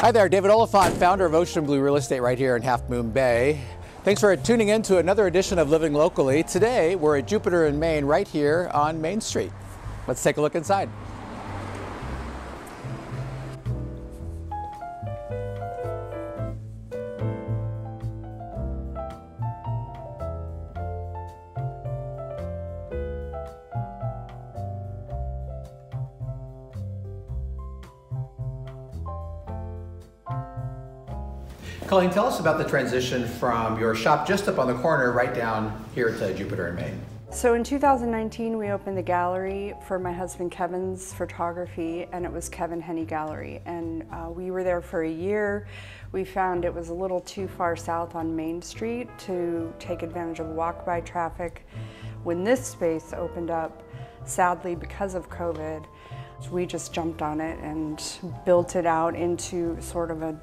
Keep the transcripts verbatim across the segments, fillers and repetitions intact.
Hi there, David Oliphant, founder of Ocean Blue Real Estate right here in Half Moon Bay. Thanks for tuning in to another edition of Living Locally. Today, we're at Jupiter and Main right here on Main Street. Let's take a look inside. Colleen, tell us about the transition from your shop just up on the corner right down here to Jupiter and Main. So in two thousand nineteen, we opened the gallery for my husband Kevin's photography, and it was Kevin Henney Gallery. And uh, we were there for a year. We found it was a little too far south on Main Street to take advantage of walk-by traffic. When this space opened up, sadly because of COVID, we just jumped on it and built it out into sort of a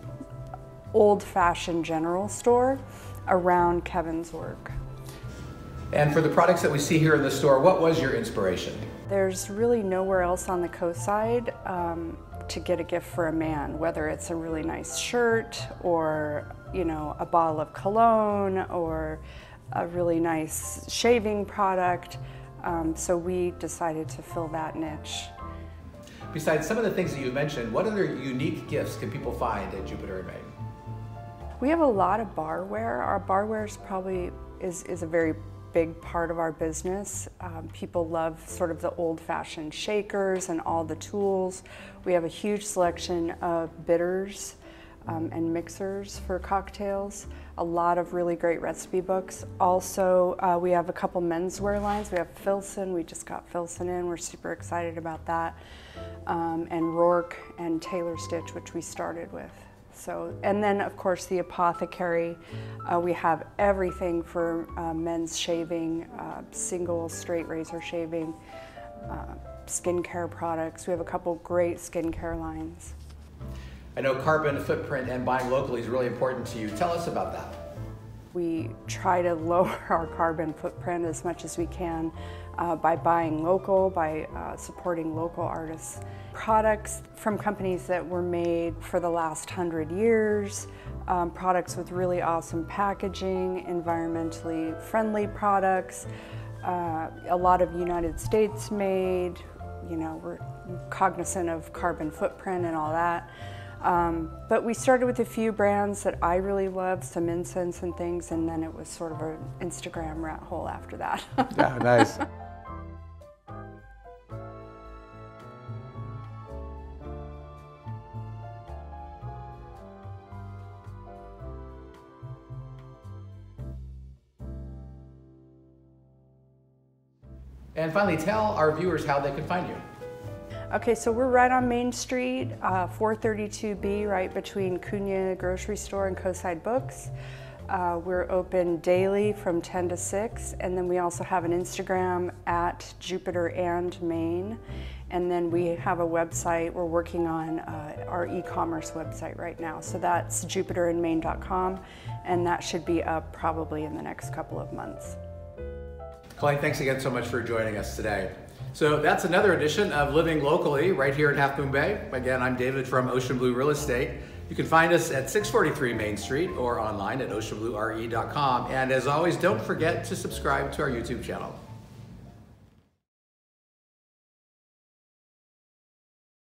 old-fashioned general store around Kevin's work. And for the products that we see here in the store, what was your inspiration? There's really nowhere else on the coastside um, to get a gift for a man, whether it's a really nice shirt or, you know, a bottle of cologne or a really nice shaving product. Um, so we decided to fill that niche. Besides some of the things that you mentioned, what other unique gifts can people find at Jupiter and Main? We have a lot of barware. Our barware is probably is, is a very big part of our business. Um, people love sort of the old-fashioned shakers and all the tools. We have a huge selection of bitters um, and mixers for cocktails. A lot of really great recipe books. Also, uh, we have a couple menswear lines. We have Filson. We just got Filson in. We're super excited about that. Um, and Rourk and Taylor Stitch, which we started with. So, and then of course the apothecary, uh, we have everything for uh, men's shaving, uh, single straight razor shaving, uh, skincare products. We have a couple great skincare lines. I know carbon footprint and buying locally is really important to you. Tell us about that. We try to lower our carbon footprint as much as we can uh, by buying local, by uh, supporting local artists. Products from companies that were made for the last hundred years, um, products with really awesome packaging, environmentally friendly products, uh, a lot of United States made, you know, we're cognizant of carbon footprint and all that. Um, but we started with a few brands that I really love, some incense and things, and then it was sort of an Instagram rat hole after that. Yeah, nice. And finally, tell our viewers how they can find you. Okay, so we're right on Main Street, uh, four thirty-two B, right between Cunha Grocery Store and Coastside Books. Uh, we're open daily from ten to six, and then we also have an Instagram at Jupiter and Main, and then we have a website. We're working on uh, our e-commerce website right now, so that's jupiter and main dot com, and that should be up probably in the next couple of months. Colleen, thanks again so much for joining us today. So that's another edition of Living Locally right here in Half Moon Bay. Again, I'm David from Ocean Blue Real Estate. You can find us at six forty-three Main Street or online at ocean blue R E dot com. And as always, don't forget to subscribe to our YouTube channel.